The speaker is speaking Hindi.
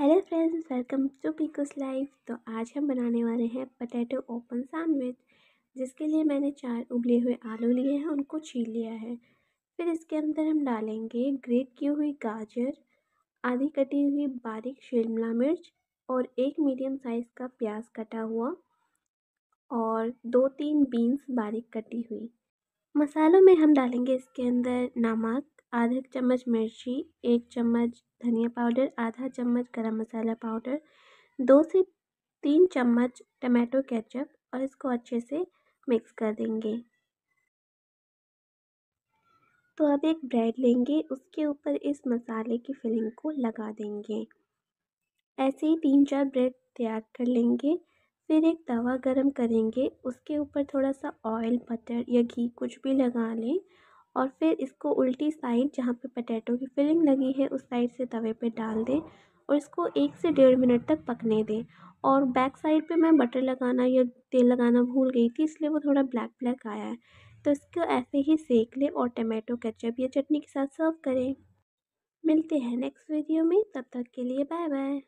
हेलो फ्रेंड्स, वेलकम टू पीकस लाइफ। तो आज हम बनाने वाले हैं पटेटो ओपन सैंडविच, जिसके लिए मैंने 4 उबले हुए आलू लिए हैं, उनको छील लिया है। फिर इसके अंदर हम डालेंगे ग्रेट की हुई गाजर, आधी कटी हुई बारीक शिमला मिर्च और एक मीडियम साइज़ का प्याज कटा हुआ और 2-3 बीन्स बारीक कटी हुई। मसालों में हम डालेंगे इसके अंदर नमक, आधा चम्मच मिर्ची, 1 चम्मच धनिया पाउडर, आधा चम्मच गरम मसाला पाउडर, 2 से 3 चम्मच टमाटो केचप और इसको अच्छे से मिक्स कर देंगे। तो अब एक ब्रेड लेंगे, उसके ऊपर इस मसाले की फिलिंग को लगा देंगे। ऐसे ही 3-4 ब्रेड तैयार कर लेंगे। फिर एक तवा गरम करेंगे, उसके ऊपर थोड़ा सा ऑयल, बटर या घी कुछ भी लगा लें और फिर इसको उल्टी साइड जहाँ पे पटेटो की फिलिंग लगी है उस साइड से तवे पे डाल दें और इसको 1 से 1.5 मिनट तक पकने दें। और बैक साइड पे मैं बटर लगाना या तेल लगाना भूल गई थी, इसलिए वो थोड़ा ब्लैक आया है। तो इसको ऐसे ही सेक लें और टमाटो केचप या चटनी के साथ सर्व करें। मिलते हैं नेक्स्ट वीडियो में, तब तक के लिए बाय बाय।